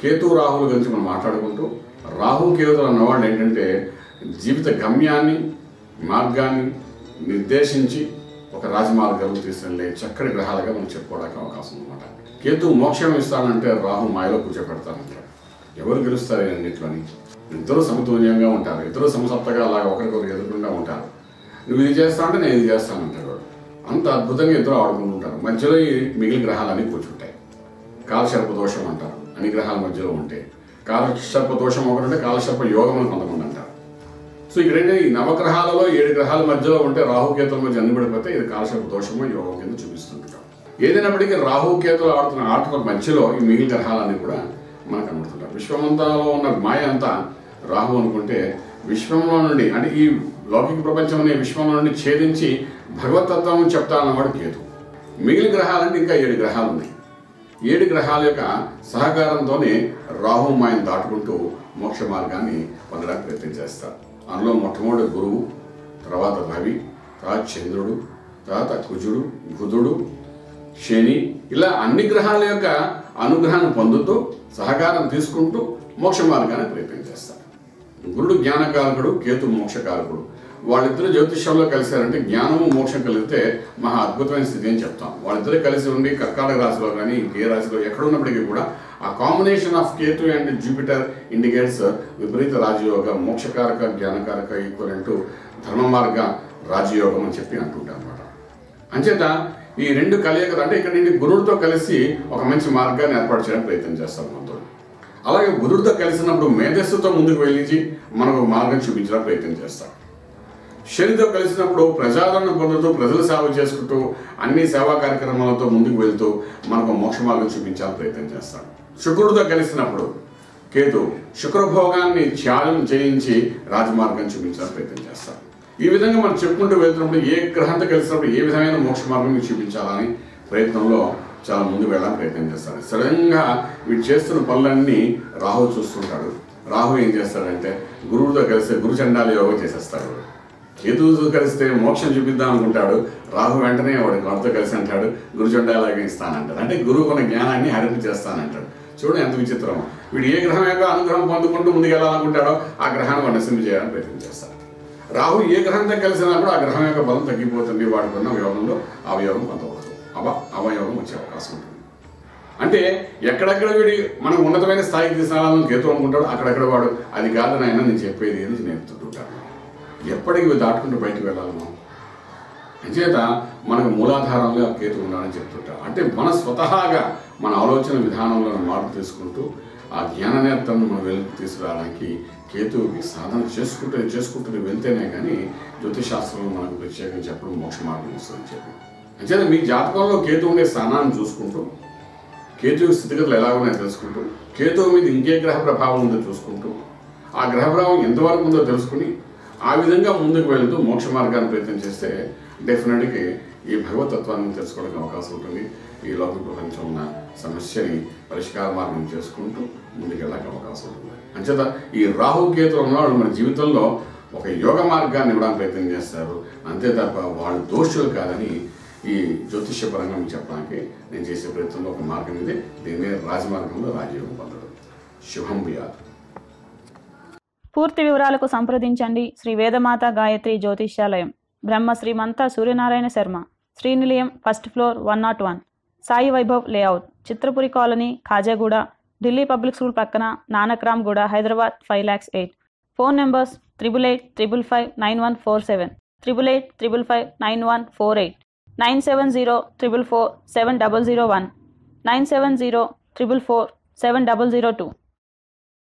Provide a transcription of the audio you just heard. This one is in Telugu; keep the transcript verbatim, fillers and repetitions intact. కేతు రాహుల గురించి మనం మాట్లాడుకుంటూ రాహు కేతు అన్నవాళ్ళు ఏంటంటే జీవిత గమ్యాన్ని మార్గాన్ని నిర్దేశించి ఒక రాజమార్గంలో తీసుకెళ్లే చక్కటి గ్రహాలుగా మనం చెప్పుకోవడానికి అవకాశం అన్నమాట. కేతు మోక్షం ఇస్తానంటే రాహు మాయలో కూర్చోబెడతానంటారు. ఎవరు గెలుస్తారు అన్నింటిలోని? ఇద్దరు సమతుల్యంగా ఉంటారు, ఇద్దరు సమసప్తగా అలాగే ఒకరికొకరు ఎదురుకుండా ఉంటారు. నువ్వు ఇది చేస్తా అంటే నేను ఇది చేస్తానంటాడు. అంత అద్భుతంగా ఇద్దరు ఆడుకుంటుంటారు. మధ్యలో మిగిలిన గ్రహాలన్నీ కూర్చుంటాయి. కాలశర్ప దోషం అంటారు, అన్ని గ్రహాల మధ్యలో ఉంటే కాలశర్ప దోషం ఒకటంటే కాలశర్ప యోగం అని కొంతమంది అంటారు. సో ఇక్కడైతే ఈ నవగ్రహాలలో ఏడు గ్రహాల మధ్యలో ఉంటే రాహుకేతుల మధ్య అన్ని పడిపోతే ఇది కాలశర్ప దోషమో యోగం కింద చూపిస్తుంటాం. ఏదైనప్పటికీ రాహుకేతులు ఆడుతున్న ఆటల మధ్యలో ఈ మిగిలిన గ్రహాలన్నీ కూడా మనకు కనబడుతుంటారు. విశ్వమంతాలో ఉన్న మాయ అంతా రాహు అనుకుంటే విశ్వంలో నుండి అంటే ఈ లౌకిక ప్రపంచం అనే విశ్వంలో నుండి ఛేదించి భగవతత్వం చెప్తా అన్నవాడు కేతు. మిగిలిన గ్రహాలంటే ఇంకా ఏడు గ్రహాలు ఉన్నాయి. ఏడు గ్రహాల యొక్క సహకారంతోనే రాహు మాయను దాటుకుంటూ మోక్ష మార్గాన్ని పొందడానికి ప్రయత్నం చేస్తారు. అందులో మొట్టమొదటి గురువు, తర్వాత రవి, తర్వాత చంద్రుడు, తర్వాత కుజుడు, బుధుడు, శని, ఇలా అన్ని గ్రహాల యొక్క అనుగ్రహాన్ని పొందుతూ సహకారం తీసుకుంటూ మోక్ష మార్గాన్ని ప్రయత్నం చేస్తారు. గురుడు జ్ఞానకారకుడు, కేతు మోక్షకారకుడు. వాళ్ళిద్దరు జ్యోతిష్యంలో కలిశారంటే జ్ఞానము మోక్షం కలిగితే మహా అద్భుతమైన స్థితి అని చెప్తాం. వాళ్ళిద్దరు కలిసి ఉండి కర్కాటక రాశిలో కానీ ఇంకే రాశిలో ఎక్కడున్నప్పటికీ కూడా ఆ combination of Ketu and Jupiter indicates విపరీత రాజయోగ, మోక్షకారక, జ్ఞానకారక ఈక్వల్ అంటూ ధర్మ మార్గ రాజయోగం అని చెప్పి అంటుంటారు అనమాట. అంచేత ఈ రెండు కలియక అంటే ఇక్కడ నుండి గురుడితో కలిసి ఒక మంచి మార్గాన్ని ఏర్పాటు చేయడానికి ప్రయత్నం చేస్తాం మనతో. అలాగే గురుడితో కలిసినప్పుడు మేధస్సుతో ముందుకు వెళ్ళించి మనకు మార్గం చూపించడానికి ప్రయత్నం చేస్తాం. శనితో కలిసినప్పుడు ప్రజాదరణ పొందుతూ ప్రజలు సేవ చేసుకుంటూ అన్ని సేవా కార్యక్రమాలతో ముందుకు వెళ్తూ మనకు మోక్ష మార్గం చూపించాలని ప్రయత్నం చేస్తాం. శుక్రుడితో కలిసినప్పుడు కేతు శుక్రభోగాన్ని త్యాగం చేయించి రాజమార్గం చూపించాలని ప్రయత్నం చేస్తాం. ఈ విధంగా మనం చెప్పుకుంటూ వెళ్తున్నప్పుడు ఏ గ్రహంతో కలిసినప్పుడు ఏ విధమైన మోక్ష మార్గం చూపించాలని ప్రయత్నంలో చాలా ముందు వెళ్ళడానికి ప్రయత్నం చేస్తాడు. సడన్గా వీడు చేస్తున్న పనులన్నీ రాహు చూస్తుంటాడు. రాహు ఏం చేస్తాడంటే గురువుతో కలిస్తే గురు చండాల యోగం చేసేస్తాడు. కేతువుతో కలిస్తే మోక్షం చూపిద్దాం అనుకుంటాడు. రాహు వెంటనే వాడు వాడితో కలిసి అంటాడు గురు చండాలయోగం ఇస్తానంటాడు. అంటే గురువుకున్న జ్ఞానాన్ని హరింపు చేస్తానంటాడు. చూడండి ఎంత విచిత్రం. వీడు ఏ గ్రహం యొక్క అనుగ్రహం పొందుకుంటూ ముందుకు వెళ్ళాలనుకుంటాడో ఆ గ్రహాన్ని వాడు నశింప చేయడానికి ప్రయత్నం చేస్తాడు. రాహు ఏ గ్రహంతో కలిసినప్పుడు ఆ గ్రహం యొక్క బలం తగ్గిపోతుంది. వాడుకున్న యోగంలో ఆ యోగం పొందవచ్చు, అవ అవయోగం వచ్చే అవకాశం ఉంటుంది. అంటే ఎక్కడెక్కడ వీడి మనం ఉన్నతమైన స్థాయికి తీసాలని కేతు అనుకుంటాడు, అక్కడెక్కడ వాడు అది కాదు నాయన నేను చెప్పేది అని నేర్పుతుంటాడు. ఎప్పటికీ దాటుకుంటూ బయటకు వెళ్ళాలి మనం. అంచేత మనకు మూలాధారంలో కేతు ఉండాలని చెప్తుంటాడు. అంటే మన స్వతహాగా మన ఆలోచన విధానంలో మార్పు తీసుకుంటూ ఆ జ్ఞాన నేత్రాన్ని మనం వెలుగు తీసుకురావడానికి కేతువుకి సాధన చేసుకుంటూ చేసుకుంటూ వెళ్తేనే కానీ జ్యోతిషాస్త్రంలో మనకు ప్రత్యేకంగా చెప్పడం మోక్ష మార్గం వస్తుందని చెప్పి. అంచేత మీ జాతకంలో కేతు ఉండే స్థానాన్ని చూసుకుంటూ, కేతువు స్థితిగతులు ఎలా ఉన్నాయో తెలుసుకుంటూ, కేతువు మీద ఇంకే గ్రహ ప్రభావం ఉందో చూసుకుంటూ, ఆ గ్రహ ప్రభావం ఎంతవరకు ఉందో తెలుసుకుని ఆ విధంగా ముందుకు వెళుతూ మోక్ష మార్గాన్ని ప్రయత్నం చేస్తే డెఫినెట్గా ఈ భగవతత్వాన్ని తెలుసుకోవడానికి అవకాశం ఉంటుంది. ఈ లోక ప్రపంచం ఉన్న సమస్యని పరిష్కార మార్గం చేసుకుంటూ ముందుకెళ్ళడానికి అవకాశం ఉంటుంది. అంచేత ఈ రాహుకేతులు ఉన్నవాళ్ళు మన జీవితంలో ఒక యోగ మార్గాన్ని ఇవ్వడానికి ప్రయత్నం చేస్తారు. అంతే తప్ప వాళ్ళు దోషులు కాదని ఈ జ్యోతిష్యపరంగా మీకు చెప్పడానికి నేను చేసే ప్రయత్నంలో ఒక మార్గం ఇది. దీన్ని రాజమార్గంలో రాజయోగం పొందడం. శుభం భూయాత్. పూర్తి వివరాలకు సంప్రదించండి శ్రీ వేదమాత గాయత్రి జ్యోతిష్యాలయం, బ్రహ్మ Shri మంతా Suryanarayana Sharma, Sri Nilayam, first floor, one not one, Sai Vaibhav layout, Chitrapuri colony, Khajaguda, Delhi public school పక్కన, Nanakramguda, Hyderabad five lakhs eight. Phone numbers triple eight triple five nine one four seven, triple eight triple five nine one four eight, nine seven zero triple four seven double zero one, nine seven zero triple four seven double zero two.